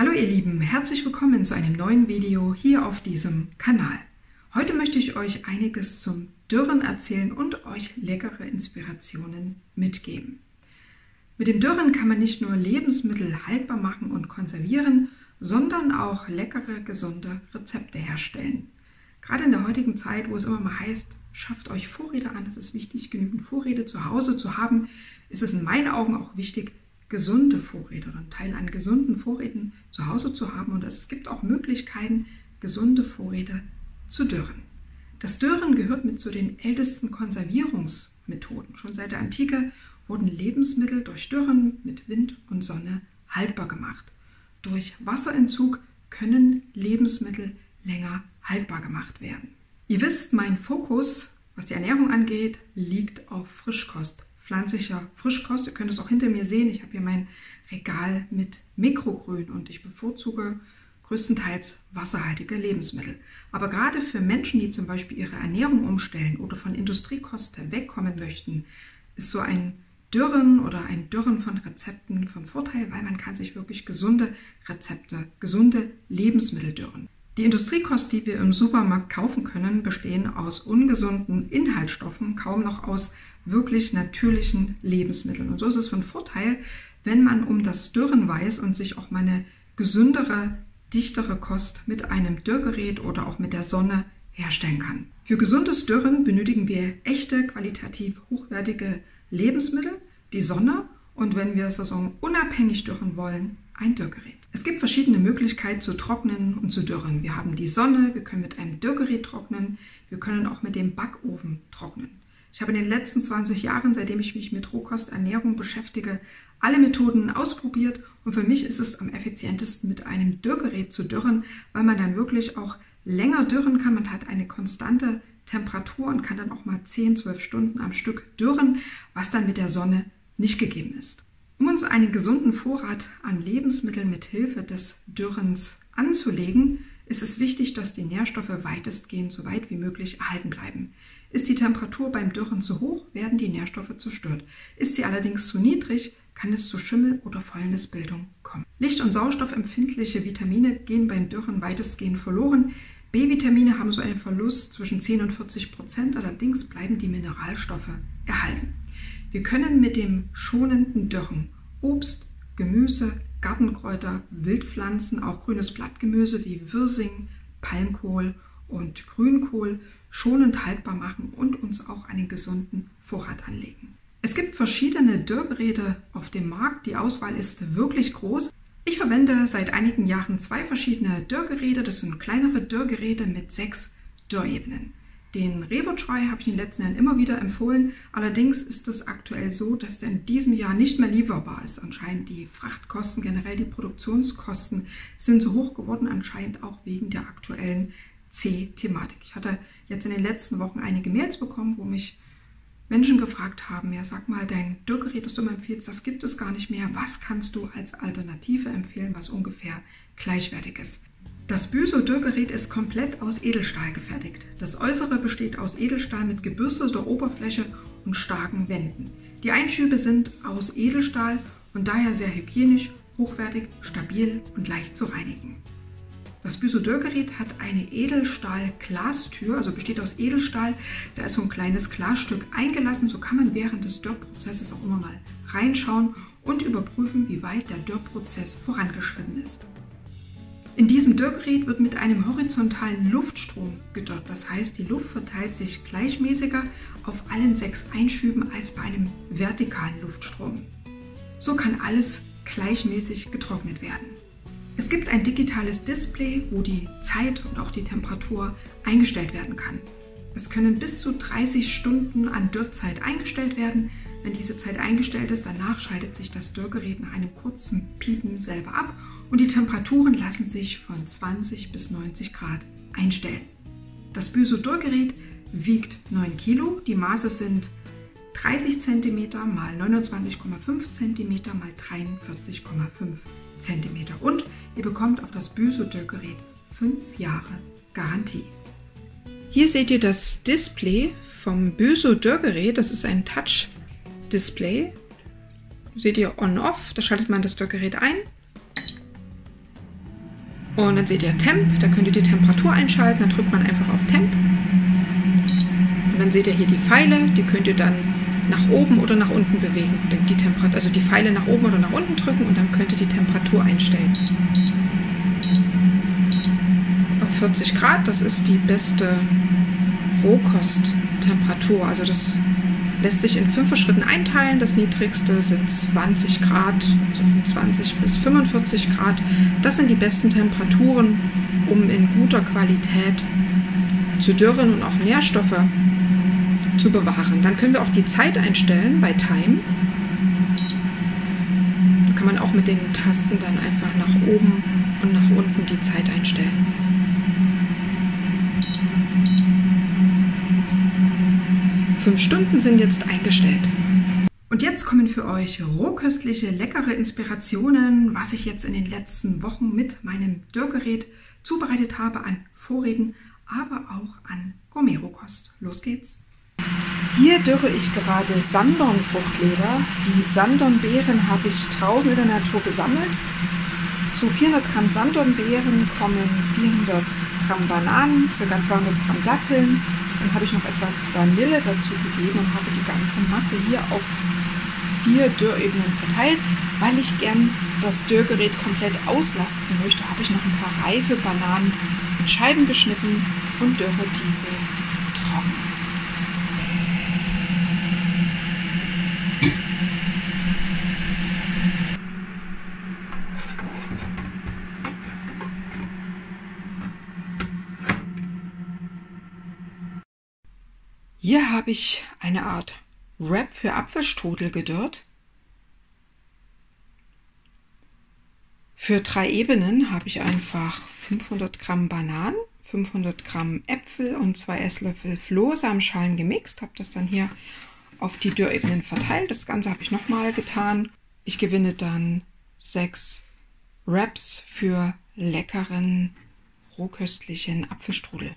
Hallo ihr Lieben, herzlich willkommen zu einem neuen Video hier auf diesem Kanal. Heute möchte ich euch einiges zum Dürren erzählen und euch leckere Inspirationen mitgeben. Mit dem Dürren kann man nicht nur Lebensmittel haltbar machen und konservieren, sondern auch leckere, gesunde Rezepte herstellen. Gerade in der heutigen Zeit, wo es immer mal heißt, schafft euch Vorräte an, es ist wichtig, genügend Vorräte zu Hause zu haben, ist es in meinen Augen auch wichtig, gesunde Vorräte oder einen Teil an gesunden Vorräten zu Hause zu haben. Und es gibt auch Möglichkeiten, gesunde Vorräte zu dürren. Das Dürren gehört mit zu den ältesten Konservierungsmethoden. Schon seit der Antike wurden Lebensmittel durch Dürren mit Wind und Sonne haltbar gemacht. Durch Wasserentzug können Lebensmittel länger haltbar gemacht werden. Ihr wisst, mein Fokus, was die Ernährung angeht, liegt auf Frischkost. Pflanzlicher Frischkost. Ihr könnt es auch hinter mir sehen. Ich habe hier mein Regal mit Mikrogrün und ich bevorzuge größtenteils wasserhaltige Lebensmittel. Aber gerade für Menschen, die zum Beispiel ihre Ernährung umstellen oder von Industriekosten wegkommen möchten, ist so ein Dürren oder ein Dürren von Rezepten von Vorteil, weil man kann sich wirklich gesunde Rezepte, gesunde Lebensmittel dürren. Die Industriekost, die wir im Supermarkt kaufen können, bestehen aus ungesunden Inhaltsstoffen, kaum noch aus wirklich natürlichen Lebensmitteln. Und so ist es von Vorteil, wenn man um das Dürren weiß und sich auch mal eine gesündere, dichtere Kost mit einem Dürrgerät oder auch mit der Sonne herstellen kann. Für gesundes Dürren benötigen wir echte, qualitativ hochwertige Lebensmittel, die Sonne und wenn wir saisonunabhängig dürren wollen, ein Dürrgerät. Es gibt verschiedene Möglichkeiten zu trocknen und zu dürren. Wir haben die Sonne, wir können mit einem Dürrgerät trocknen, wir können auch mit dem Backofen trocknen. Ich habe in den letzten 20 Jahren, seitdem ich mich mit Rohkosternährung beschäftige, alle Methoden ausprobiert und für mich ist es am effizientesten, mit einem Dürrgerät zu dürren, weil man dann wirklich auch länger dürren kann. Man hat eine konstante Temperatur und kann dann auch mal 10, 12 Stunden am Stück dürren, was dann mit der Sonne nicht gegeben ist. Um uns einen gesunden Vorrat an Lebensmitteln mit Hilfe des Dürrens anzulegen, ist es wichtig, dass die Nährstoffe weitestgehend so weit wie möglich erhalten bleiben. Ist die Temperatur beim Dürren zu hoch, werden die Nährstoffe zerstört. Ist sie allerdings zu niedrig, kann es zu Schimmel- oder Fäulnisbildung kommen. Licht- und sauerstoffempfindliche Vitamine gehen beim Dürren weitestgehend verloren. B-Vitamine haben so einen Verlust zwischen 10 und 40%, allerdings bleiben die Mineralstoffe erhalten. Wir können mit dem schonenden Dürren Obst, Gemüse, Gartenkräuter, Wildpflanzen, auch grünes Blattgemüse wie Wirsing, Palmkohl und Grünkohl schonend haltbar machen und uns auch einen gesunden Vorrat anlegen. Es gibt verschiedene Dürrgeräte auf dem Markt, die Auswahl ist wirklich groß. Ich verwende seit einigen Jahren 2 verschiedene Dürrgeräte, das sind kleinere Dürrgeräte mit 6 Dürrebenen. Den Revo-Schrei habe ich in den letzten Jahren immer wieder empfohlen, allerdings ist es aktuell so, dass der in diesem Jahr nicht mehr lieferbar ist. Anscheinend die Frachtkosten, generell die Produktionskosten sind so hoch geworden, anscheinend auch wegen der aktuellen C-Thematik. Ich hatte jetzt in den letzten Wochen einige Mails bekommen, wo mich Menschen gefragt haben, ja sag mal, dein Dürrgerät, das du mir empfiehlst, das gibt es gar nicht mehr. Was kannst du als Alternative empfehlen, was ungefähr gleichwertig ist? Das Büso-Dürrgerät ist komplett aus Edelstahl gefertigt. Das Äußere besteht aus Edelstahl mit gebürsteter Oberfläche und starken Wänden. Die Einschübe sind aus Edelstahl und daher sehr hygienisch, hochwertig, stabil und leicht zu reinigen. Das Büso-Dürrgerät hat eine Edelstahl-Glastür, also besteht aus Edelstahl. Da ist so ein kleines Glasstück eingelassen, so kann man während des Dürrprozesses auch immer mal reinschauen und überprüfen, wie weit der Dürrprozess vorangeschritten ist. In diesem Dürrgerät wird mit einem horizontalen Luftstrom gedörrt, das heißt, die Luft verteilt sich gleichmäßiger auf allen 6 Einschüben als bei einem vertikalen Luftstrom. So kann alles gleichmäßig getrocknet werden. Es gibt ein digitales Display, wo die Zeit und auch die Temperatur eingestellt werden kann. Es können bis zu 30 Stunden an Dürrzeit eingestellt werden. Wenn diese Zeit eingestellt ist, danach schaltet sich das Dürrgerät nach einem kurzen Piepen selber ab und die Temperaturen lassen sich von 20 bis 90 Grad einstellen. Das Büso-Dürrgerät wiegt 9 Kilo, die Maße sind 30 cm x 29,5 cm x 43,5 cm und ihr bekommt auf das Büso-Dürrgerät 5 Jahre Garantie. Hier seht ihr das Display vom Büso-Dürrgerät, das ist ein Touch-Display. Seht ihr On-Off, da schaltet man das Dürrgerät ein Und dann seht ihr Temp, da könnt ihr die Temperatur einschalten, dann drückt man einfach auf Temp. Und dann seht ihr hier die Pfeile, die könnt ihr dann nach oben oder nach unten bewegen. Die Temperatur, also die Pfeile nach oben oder nach unten drücken und dann könnt ihr die Temperatur einstellen. Auf 40 Grad, das ist die beste Rohkosttemperatur, also das lässt sich in 5 Schritten einteilen. Das niedrigste sind 20 Grad, also 25 bis 45 Grad. Das sind die besten Temperaturen, um in guter Qualität zu dürren und auch Nährstoffe zu bewahren. Dann können wir auch die Zeit einstellen bei Time. Da kann man auch mit den Tasten dann einfach nach oben und nach unten die Zeit einstellen. Stunden sind jetzt eingestellt. Und jetzt kommen für euch rohköstliche, leckere Inspirationen, was ich jetzt in den letzten Wochen mit meinem Dürrgerät zubereitet habe an Vorräten, aber auch an Gourmet-Rohkost. Los geht's! Hier dürre ich gerade Sandornfruchtleber. Die Sandornbeeren habe ich draußen in der Natur gesammelt. Zu 400 Gramm Sandornbeeren kommen 400 Gramm Bananen, ca. 200 Gramm Datteln. Dann habe ich noch etwas Vanille dazu gegeben und habe die ganze Masse hier auf 4 Dürrebenen verteilt. Weil ich gern das Dürrgerät komplett auslasten möchte, habe ich noch ein paar reife Bananen in Scheiben geschnitten und dürre diese trocken. Hier habe ich eine Art Wrap für Apfelstrudel gedörrt. Für 3 Ebenen habe ich einfach 500 Gramm Bananen, 500 Gramm Äpfel und 2 Esslöffel Flohsamenschalen gemixt. Habe das dann hier auf die Dürrebenen verteilt. Das Ganze habe ich nochmal getan. Ich gewinne dann 6 Wraps für leckeren, rohköstlichen Apfelstrudel.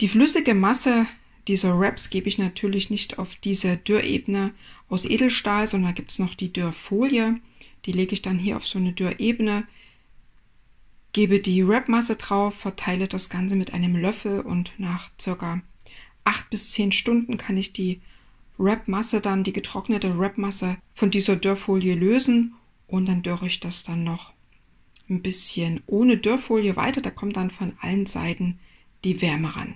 Die flüssige Masse dieser Wraps gebe ich natürlich nicht auf diese Dürrebene aus Edelstahl, sondern da gibt es noch die Dürrfolie. Die lege ich dann hier auf so eine Dürrebene, gebe die Wrapmasse drauf, verteile das Ganze mit einem Löffel und nach ca. 8 bis 10 Stunden kann ich die Wrapmasse dann, die getrocknete Wrapmasse von dieser Dürrfolie lösen und dann dürre ich das dann noch ein bisschen ohne Dürrfolie weiter. Da kommt dann von allen Seiten die Wärme ran.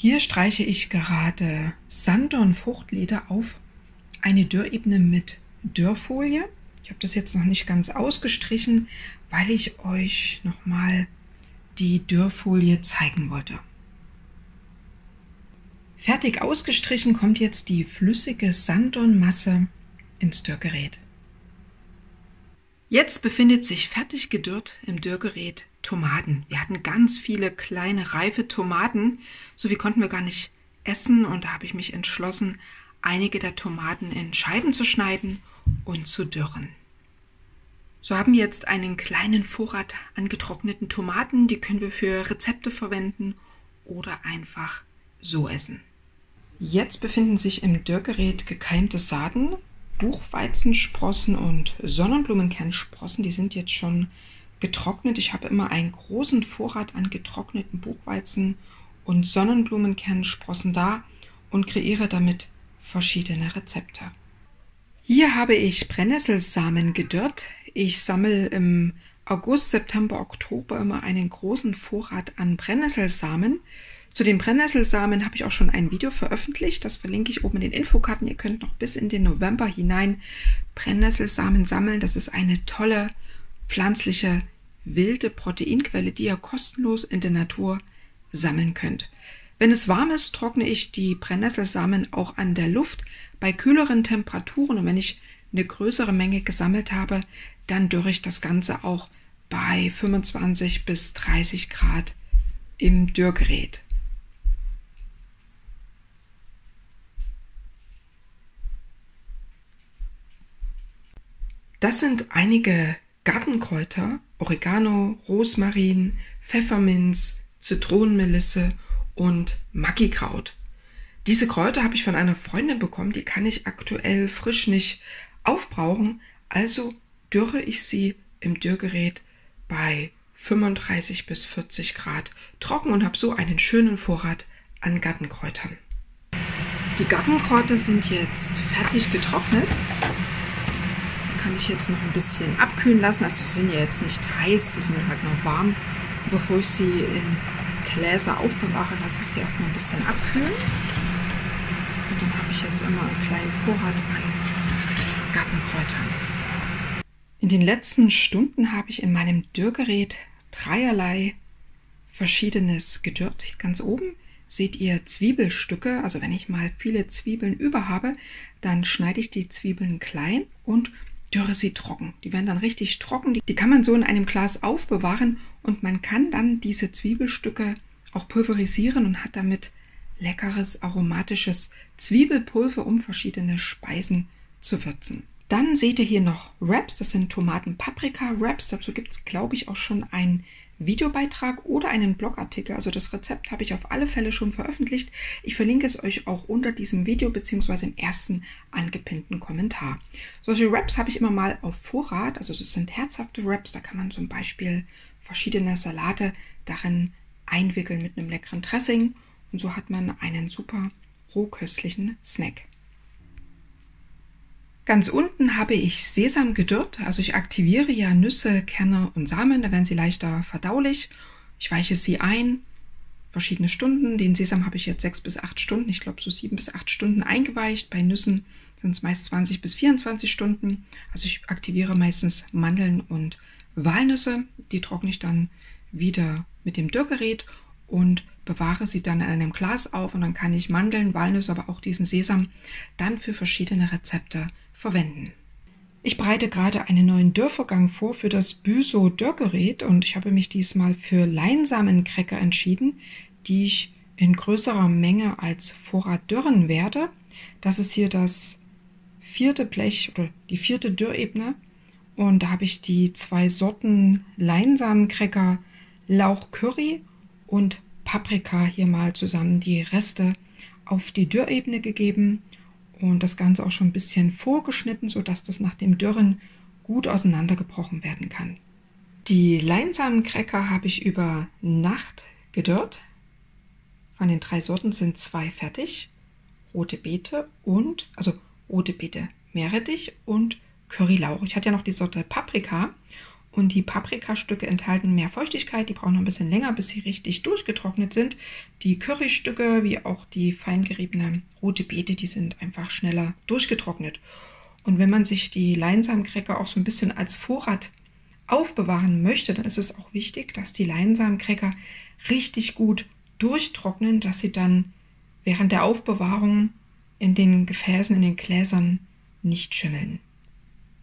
Hier streiche ich gerade Sandornfruchtleder auf eine Dürrebene mit Dürrfolie. Ich habe das jetzt noch nicht ganz ausgestrichen, weil ich euch nochmal die Dürrfolie zeigen wollte. Fertig ausgestrichen kommt jetzt die flüssige Sandornmasse ins Dürrgerät. Jetzt befindet sich fertig gedürrt im Dürrgerät Tomaten. Wir hatten ganz viele kleine, reife Tomaten, so wie konnten wir gar nicht essen und da habe ich mich entschlossen, einige der Tomaten in Scheiben zu schneiden und zu dürren. So haben wir jetzt einen kleinen Vorrat an getrockneten Tomaten, die können wir für Rezepte verwenden oder einfach so essen. Jetzt befinden sich im Dürrgerät gekeimte Saaten. Buchweizensprossen und Sonnenblumenkernsprossen, die sind jetzt schon getrocknet. Ich habe immer einen großen Vorrat an getrockneten Buchweizen und Sonnenblumenkernsprossen da und kreiere damit verschiedene Rezepte. Hier habe ich Brennnesselsamen gedörrt. Ich sammle im August, September, Oktober immer einen großen Vorrat an Brennnesselsamen. Zu den Brennnesselsamen habe ich auch schon ein Video veröffentlicht, das verlinke ich oben in den Infokarten. Ihr könnt noch bis in den November hinein Brennnesselsamen sammeln. Das ist eine tolle, pflanzliche, wilde Proteinquelle, die ihr kostenlos in der Natur sammeln könnt. Wenn es warm ist, trockne ich die Brennnesselsamen auch an der Luft bei kühleren Temperaturen. Und wenn ich eine größere Menge gesammelt habe, dann dürre ich das Ganze auch bei 25 bis 30 Grad im Dürrgerät. Das sind einige Gartenkräuter, Oregano, Rosmarin, Pfefferminz, Zitronenmelisse und Magikraut. Diese Kräuter habe ich von einer Freundin bekommen, die kann ich aktuell frisch nicht aufbrauchen, also dürre ich sie im Dürrgerät bei 35 bis 40 Grad trocken und habe so einen schönen Vorrat an Gartenkräutern. Die Gartenkräuter sind jetzt fertig getrocknet. Kann ich jetzt noch ein bisschen abkühlen lassen. Also sie sind ja jetzt nicht heiß, die sind halt noch warm. Bevor ich sie in Gläser aufbewahre, lasse ich sie erstmal ein bisschen abkühlen. Und dann habe ich jetzt immer einen kleinen Vorrat an Gartenkräutern. In den letzten Stunden habe ich in meinem Dürrgerät dreierlei verschiedenes gedürrt. Ganz oben seht ihr Zwiebelstücke, also wenn ich mal viele Zwiebeln über habe, dann schneide ich die Zwiebeln klein und dürre sie trocken. Die werden dann richtig trocken, die kann man so in einem Glas aufbewahren und man kann dann diese Zwiebelstücke auch pulverisieren und hat damit leckeres aromatisches Zwiebelpulver, um verschiedene Speisen zu würzen. Dann seht ihr hier noch Wraps, das sind Tomaten-Paprika-Wraps, dazu gibt es glaube ich auch schon ein Videobeitrag oder einen Blogartikel, also das Rezept habe ich auf alle Fälle schon veröffentlicht. Ich verlinke es euch auch unter diesem Video bzw. im ersten angepinnten Kommentar. Solche Wraps habe ich immer mal auf Vorrat, also das sind herzhafte Wraps, da kann man zum Beispiel verschiedene Salate darin einwickeln mit einem leckeren Dressing und so hat man einen super rohköstlichen Snack. Ganz unten habe ich Sesam gedürrt, also ich aktiviere ja Nüsse, Kerne und Samen, da werden sie leichter verdaulich. Ich weiche sie ein, verschiedene Stunden. Den Sesam habe ich jetzt 6 bis 8 Stunden, ich glaube so 7 bis 8 Stunden eingeweicht. Bei Nüssen sind es meist 20 bis 24 Stunden. Also ich aktiviere meistens Mandeln und Walnüsse. Die trockne ich dann wieder mit dem Dürrgerät und bewahre sie dann in einem Glas auf. Und dann kann ich Mandeln, Walnüsse, aber auch diesen Sesam dann für verschiedene Rezepte verwenden. Ich bereite gerade einen neuen Dürrvorgang vor für das Büso Dürrgerät und ich habe mich diesmal für Leinsamencracker entschieden, die ich in größerer Menge als Vorrat dürren werde. Das ist hier das 4. Blech oder die 4. Dürrebene und da habe ich die 2 Sorten Leinsamencracker, Lauch Curry und Paprika hier mal zusammen die Reste auf die Dürrebene gegeben. Und das Ganze auch schon ein bisschen vorgeschnitten, sodass das nach dem Dürren gut auseinandergebrochen werden kann. Die Leinsamencracker habe ich über Nacht gedörrt. Von den 3 Sorten sind 2 fertig. Rote Beete Meerrettich und Currylauch. Ich hatte ja noch die Sorte Paprika und die Paprikastücke enthalten mehr Feuchtigkeit. Die brauchen noch ein bisschen länger, bis sie richtig durchgetrocknet sind. Die Currystücke, wie auch die fein geriebene rote Beete, die sind einfach schneller durchgetrocknet. Und wenn man sich die Leinsamencracker auch so ein bisschen als Vorrat aufbewahren möchte, dann ist es auch wichtig, dass die Leinsamencracker richtig gut durchtrocknen, dass sie dann während der Aufbewahrung in den Gefäßen, in den Gläsern nicht schimmeln.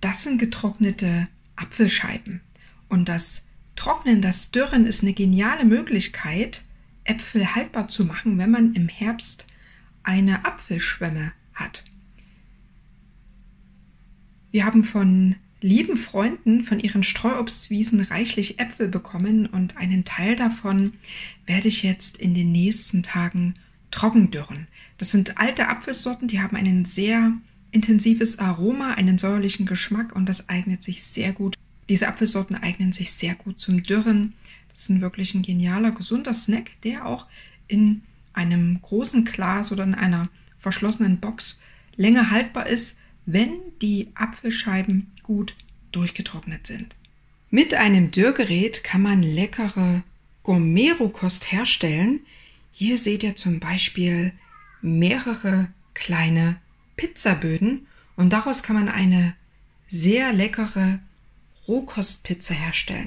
Das sind getrocknete Apfelscheiben. Und das Trocknen, das Dürren ist eine geniale Möglichkeit, Äpfel haltbar zu machen, wenn man im Herbst eine Apfelschwemme hat. Wir haben von lieben Freunden von ihren Streuobstwiesen reichlich Äpfel bekommen und einen Teil davon werde ich jetzt in den nächsten Tagen trocken dürren. Das sind alte Apfelsorten, die haben einen sehr intensives Aroma, einen säuerlichen Geschmack und das eignet sich sehr gut. Diese Apfelsorten eignen sich sehr gut zum Dürren. Das ist wirklich ein genialer, gesunder Snack, der auch in einem großen Glas oder in einer verschlossenen Box länger haltbar ist, wenn die Apfelscheiben gut durchgetrocknet sind. Mit einem Dürrgerät kann man leckere Gourmet-Rohkost herstellen. Hier seht ihr zum Beispiel mehrere kleine Pizzaböden und daraus kann man eine sehr leckere Rohkostpizza herstellen.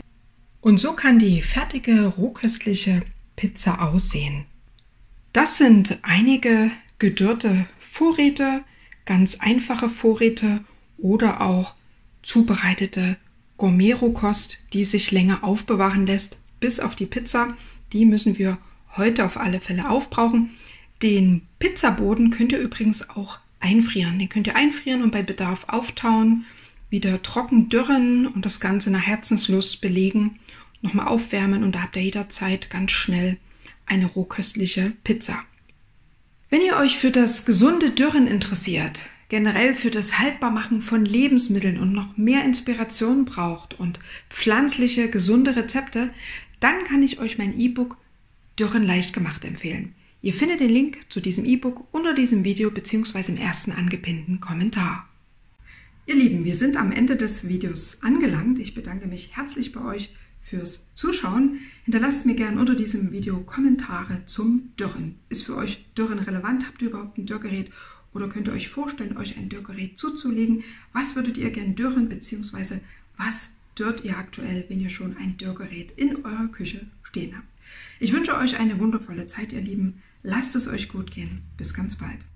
Und so kann die fertige rohköstliche Pizza aussehen. Das sind einige gedürrte Vorräte, ganz einfache Vorräte oder auch zubereitete Gourmet-Rohkost, die sich länger aufbewahren lässt, bis auf die Pizza. Die müssen wir heute auf alle Fälle aufbrauchen. Den Pizzaboden könnt ihr übrigens auch einfrieren. Den könnt ihr einfrieren und bei Bedarf auftauen, wieder trocken dürren und das Ganze nach Herzenslust belegen, nochmal aufwärmen und da habt ihr jederzeit ganz schnell eine rohköstliche Pizza. Wenn ihr euch für das gesunde Dürren interessiert, generell für das Haltbarmachen von Lebensmitteln und noch mehr Inspiration braucht und pflanzliche, gesunde Rezepte, dann kann ich euch mein E-Book Dürren leicht gemacht empfehlen. Ihr findet den Link zu diesem E-Book unter diesem Video bzw. im ersten angepinnten Kommentar. Ihr Lieben, wir sind am Ende des Videos angelangt. Ich bedanke mich herzlich bei euch fürs Zuschauen. Hinterlasst mir gerne unter diesem Video Kommentare zum Dürren. Ist für euch Dürren relevant? Habt ihr überhaupt ein Dürrgerät? Oder könnt ihr euch vorstellen, euch ein Dürrgerät zuzulegen? Was würdet ihr gern dürren bzw. was dürrt ihr aktuell, wenn ihr schon ein Dürrgerät in eurer Küche stehen habt? Ich wünsche euch eine wundervolle Zeit, ihr Lieben. Lasst es euch gut gehen. Bis ganz bald.